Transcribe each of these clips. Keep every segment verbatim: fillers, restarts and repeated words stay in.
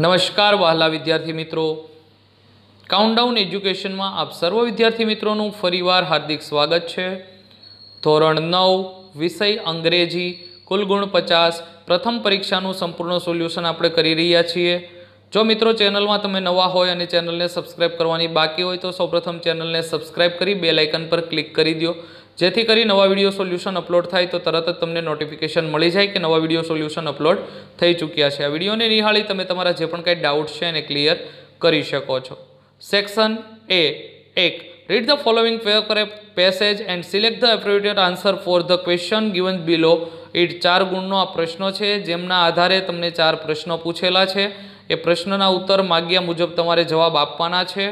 નમસ્કાર વહાલા વિદ્યાર્થી મિત્રો, કાઉન્ટડાઉન એજ્યુકેશનમાં આપ સર્વ વિદ્યાર્થી મિત્રોનું ફરીવાર હાર્દિક સ્વાગત છે। ધોરણ નવ વિષય અંગ્રેજી કુલ ગુણ પચાસ પ્રથમ પરીક્ષાનું સંપૂર્ણ સોલ્યુશન આપણે કરી રહ્યા છીએ। જો મિત્રો ચેનલમાં તમે નવા હોય અને ચેનલને સબસ્ક્રાઇબ કરવાની બાકી હોય તો સૌપ્રથમ ચેનલને સબસ્ક્રાઇબ કરી બેલ આઇકન પર ક્લિક કરી દો, જેથી કરી નવા વિડીયો સોલ્યુશન અપલોડ થાય તો તરત જ તમને નોટિફિકેશન મળી જાય કે નવા વિડીયો સોલ્યુશન અપલોડ થઈ ચૂક્યા છે। આ વિડીયોને નિહાળી તમે તમારા જે પણ કંઈ ડાઉટ છે એને ક્લિયર કરી શકો છો। સેક્શન એ એક, read the following passage and select the appropriate answer for the question given below it. ચાર ગુણનો આ પ્રશ્નો છે, જેમના આધારે તમને ચાર પ્રશ્નો પૂછેલા છે। એ પ્રશ્નના ઉત્તર માગ્યા મુજબ તમારે જવાબ આપવાના છે,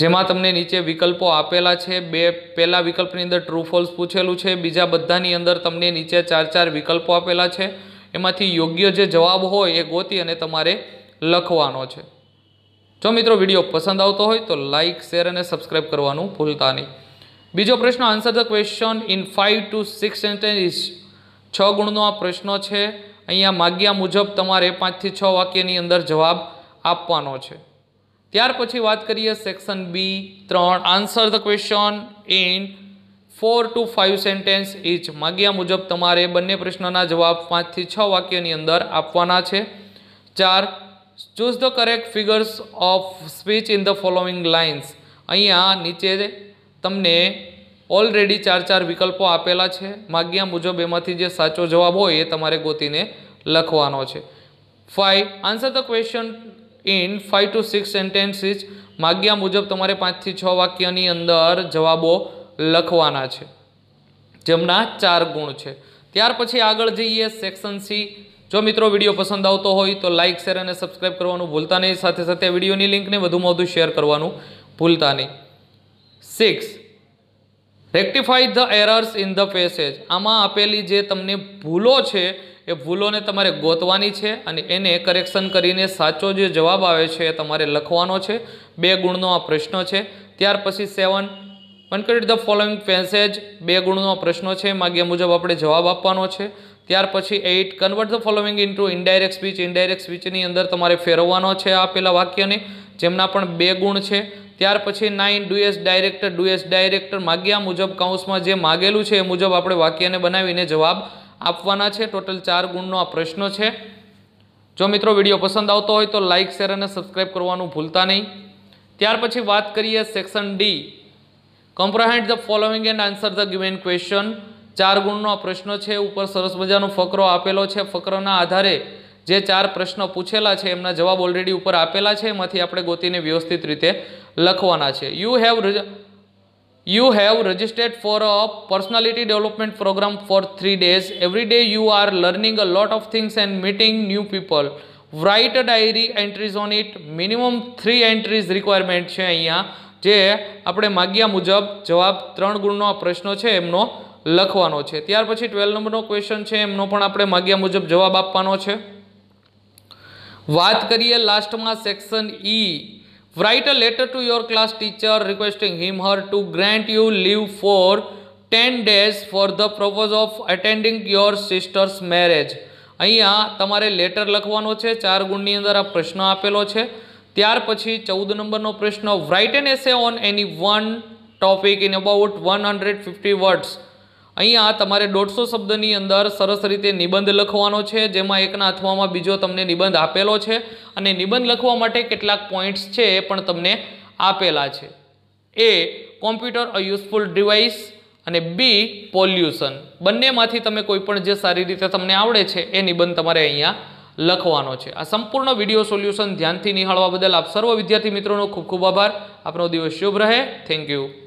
જેમાં તમને નીચે વિકલ્પો આપેલા છે। બે પહેલા વિકલ્પની અંદર ટ્રુ ફોલ્સ પૂછેલું છે, બીજા બધાની અંદર તમને નીચે ચાર ચાર વિકલ્પો આપેલા છે, એમાંથી યોગ્ય જે જવાબ હોય એ ગોતી અને તમારે લખવાનો છે। જો મિત્રો વિડીયો પસંદ આવતો હોય તો લાઇક, શેર અને સબસ્ક્રાઇબ કરવાનું ભૂલતા નહીં। બીજો પ્રશ્ન, answer the question in five to six sentence. છ ગુણનો આ પ્રશ્ન છે, અહીંયા માગ્યા મુજબ તમારે પાંચથી છ વાક્યની અંદર જવાબ આપવાનો છે। ત્યાર પછી વાત કરીએ સેક્શન બી ત્રણ, answer the question in four to five sentence each. માગ્યા મુજબ તમારે બંને પ્રશ્નના જવાબ પાંચથી છ વાક્યની અંદર આપવાના છે। ચાર, choose the correct figures of speech in the following lines. અહીંયા નીચે તમને ઓલરેડી ચાર ચાર વિકલ્પો આપેલા છે, માગ્યા મુજબ એમાંથી જે સાચો જવાબ હોય એ તમારે ગોતીને લખવાનો છે। Five, answer the question in five to six sentences. माग्या मुजब तमारे पांच थी छ वाक्यनी अंदर जवाबों लखवाना छे, जेमना चार गुण छे। त्यार पछी आगळ जईए सेक्शन सी। जो मित्रों विडियो पसंद आवतो होय तो लाइक, शेर अने सब्सक्राइब करवानुं भूलता नहीं, साथे साथे विडियोनी लिंकने वधुमां वधु शेर करवानुं भूलता नहीं। Six, rectify the errors in the passage. आमां आपेली जे तमने भूलो छे એ ભૂલોને તમારે ગોતવાની છે અને એને કરેક્શન કરીને સાચો જે જવાબ આવે છે એ તમારે લખવાનો છે। બે ગુણનો આ પ્રશ્ન છે। ત્યાર પછી seven, concrete the following passage. બે ગુણનો પ્રશ્ન છે, માગ્યા મુજબ આપણે જવાબ આપવાનો છે। ત્યાર પછી eight, convert the following into indirect speech. Indirect સ્પીચની અંદર તમારે ફેરવવાનો છે આપેલા વાક્યને, જેમના પણ બે ગુણ છે। ત્યાર પછી nine, do as directed do as directed માગ્યા મુજબ કૌંસમાં જે માગેલું છે એ મુજબ આપણે વાક્યને બનાવીને જવાબ આપવાના છે। ટોટલ ચાર ગુણનો આ પ્રશ્ન છે। જો મિત્રો વિડીયો પસંદ આવતો હોય તો લાઇક, શેર અને સબસ્ક્રાઇબ કરવાનું ભૂલતા નહીં। ત્યાર પછી વાત કરીએ section D, comprehend the following and answer the given question. ચાર ગુણનો આ પ્રશ્ન છે, ઉપર સરસ મજાનો ફકરો આપેલો છે। ફકરોના આધારે જે ચાર પ્રશ્નો પૂછેલા છે એમના જવાબ ઓલરેડી ઉપર આપેલા છે, એમાંથી આપણે ગોતીને વ્યવસ્થિત રીતે લખવાના છે। You have You have registered for a personality development program for three days. Every day you are learning a lot of things and meeting new people. Write a diary entries on it. Minimum three entries requirement છે। અહીંયા જે આપણે માગ્યા મુજબ જવાબ ત્રણ ગુણનો પ્રશ્ન છે એમનો લખવાનો છે। ત્યાર પછી બાર નંબરનો ક્વેશ્ચન છે, એમનો પણ આપણે માગ્યા મુજબ જવાબ આપવાનો છે। વાત કરીએ લાસ્ટમાં section E. Write a letter to your class teacher requesting him her to grant you leave for ten days for the purpose of attending your sister's marriage. અહીંયા તમારે લેટર લખવાનો છે, ચાર ગુણની અંદર આ પ્રશ્ન આપેલો છે। ત્યાર પછી ચૌદ નંબરનો પ્રશ્ન, write an essay on any one topic in about one hundred fifty words. અહીંયા તમારે દોઢસો શબ્દની અંદર સરસ રીતે નિબંધ લખવાનો છે, જેમાં એકના અથવામાં બીજો તમને નિબંધ આપેલો છે અને નિબંધ લખવા માટે કેટલાક પોઈન્ટ્સ છે એ પણ તમને આપેલા છે। A, computer a useful device, અને બી, પોલ્યુશન। બંનેમાંથી તમે કોઈપણ જે સારી રીતે તમને આવડે છે એ નિબંધ તમારે અહીંયા લખવાનો છે। આ સંપૂર્ણ વિડીયો સોલ્યુશન ધ્યાનથી નિહાળવા બદલ આપ સર્વ વિદ્યાર્થી મિત્રોનો ખૂબ ખૂબ આભાર। આપનો દિવસ શુભ રહે, થેન્ક યુ।